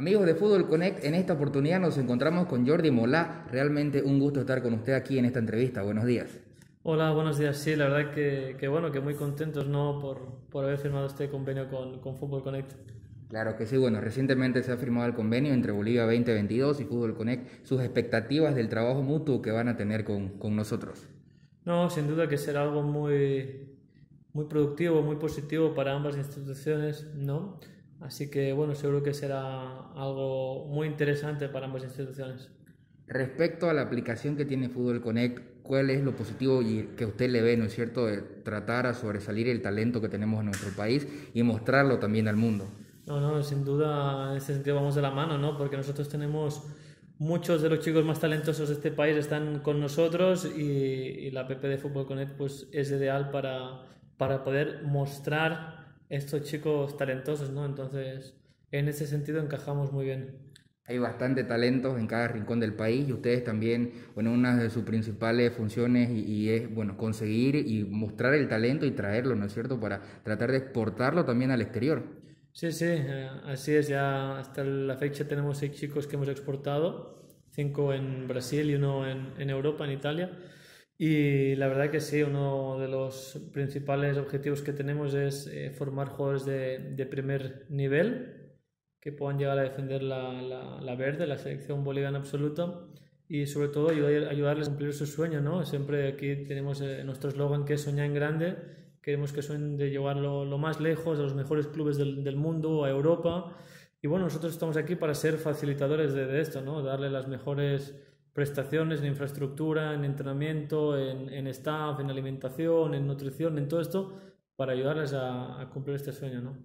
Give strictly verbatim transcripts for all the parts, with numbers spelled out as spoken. Amigos de Fútbol Connect, en esta oportunidad nos encontramos con Jordi Molá. Realmente un gusto estar con usted aquí en esta entrevista. Buenos días. Hola, buenos días. Sí, la verdad que, que bueno, que muy contentos, ¿no?, por, por haber firmado este convenio con, con Fútbol Connect. Claro que sí. Bueno, recientemente se ha firmado el convenio entre Bolivia veinte veintidós y Fútbol Connect. Sus expectativas del trabajo mutuo que van a tener con, con nosotros. No, sin duda que será algo muy, muy productivo, muy positivo para ambas instituciones, ¿no? Así que, bueno, seguro que será algo muy interesante para ambas instituciones. Respecto a la aplicación que tiene Fútbol Connect, ¿cuál es lo positivo que usted le ve, ¿no es cierto?, de tratar a sobresalir el talento que tenemos en nuestro país y mostrarlo también al mundo? No, no, sin duda, en ese sentido vamos de la mano, ¿no? Porque nosotros tenemos muchos de los chicos más talentosos de este país están con nosotros y, y la app de Fútbol Connect pues, es ideal para, para poder mostrar estos chicos talentosos, ¿no? Entonces, en ese sentido encajamos muy bien. Hay bastante talentos en cada rincón del país y ustedes también, bueno, una de sus principales funciones y, y es, bueno, conseguir y mostrar el talento y traerlo, ¿no es cierto?, para tratar de exportarlo también al exterior. Sí, sí, así es. Ya hasta la fecha tenemos seis chicos que hemos exportado, cinco en Brasil y uno en, en Europa, en Italia. Y la verdad que sí, uno de los principales objetivos que tenemos es eh, formar jugadores de, de primer nivel que puedan llegar a defender la, la, la verde, la selección boliviana absoluta, y sobre todo ayudar, ayudarles a cumplir su sueño, ¿no? Siempre aquí tenemos eh, nuestro eslogan, que es soñar en grande. Queremos que sueñen de llevarlo lo más lejos, a los mejores clubes del, del mundo, a Europa. Y bueno, nosotros estamos aquí para ser facilitadores de, de esto, ¿no? Darle las mejores prestaciones en infraestructura, en entrenamiento, en, en staff, en alimentación, en nutrición, en todo esto, para ayudarles a, a cumplir este sueño, ¿no?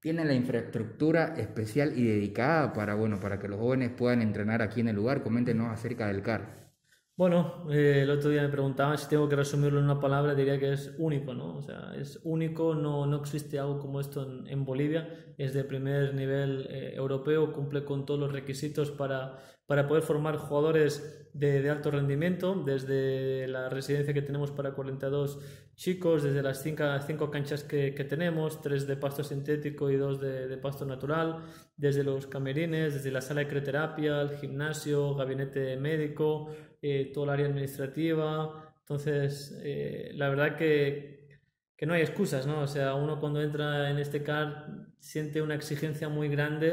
¿Tienen la infraestructura especial y dedicada para, bueno, para que los jóvenes puedan entrenar aquí en el lugar? Coméntenos acerca del C A R. Bueno, eh, el otro día me preguntaban, si tengo que resumirlo en una palabra, diría que es único, ¿no? O sea, es único, no, no existe algo como esto en, en Bolivia. Es de primer nivel eh, europeo, cumple con todos los requisitos para, para poder formar jugadores de, de alto rendimiento, desde la residencia que tenemos para cuarenta y dos chicos, desde las cinco canchas que, que tenemos, tres de pasto sintético y dos de, de pasto natural, desde los camerines, desde la sala de crioterapia, el gimnasio, gabinete médico, Eh, todo el área administrativa. Entonces, eh, la verdad que, que no hay excusas, ¿no? O sea, uno cuando entra en este C A R siente una exigencia muy grande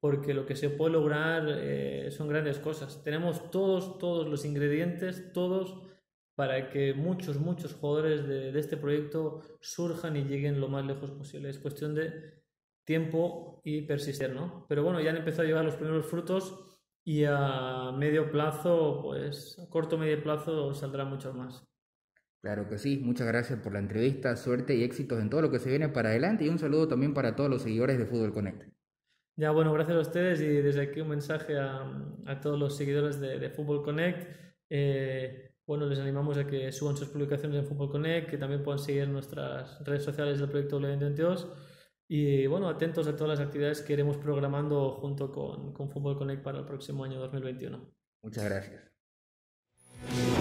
porque lo que se puede lograr eh, son grandes cosas. Tenemos todos, todos los ingredientes, todos, para que muchos, muchos jugadores de, de este proyecto surjan y lleguen lo más lejos posible. Es cuestión de tiempo y persistir, ¿no? Pero bueno, ya han empezado a llevar los primeros frutos. Y a medio plazo, pues a corto medio plazo saldrá mucho más. Claro que sí, muchas gracias por la entrevista, suerte y éxitos en todo lo que se viene para adelante y un saludo también para todos los seguidores de Fútbol Connect. Ya, bueno, gracias a ustedes y desde aquí un mensaje a, a todos los seguidores de, de Fútbol Connect. Eh, bueno, les animamos a que suban sus publicaciones en Fútbol Connect, que también puedan seguir nuestras redes sociales del proyecto Bolivia veinte veintidós. Y bueno, atentos a todas las actividades que iremos programando junto con, con Fútbol Connect para el próximo año dos mil veintiuno. Muchas gracias.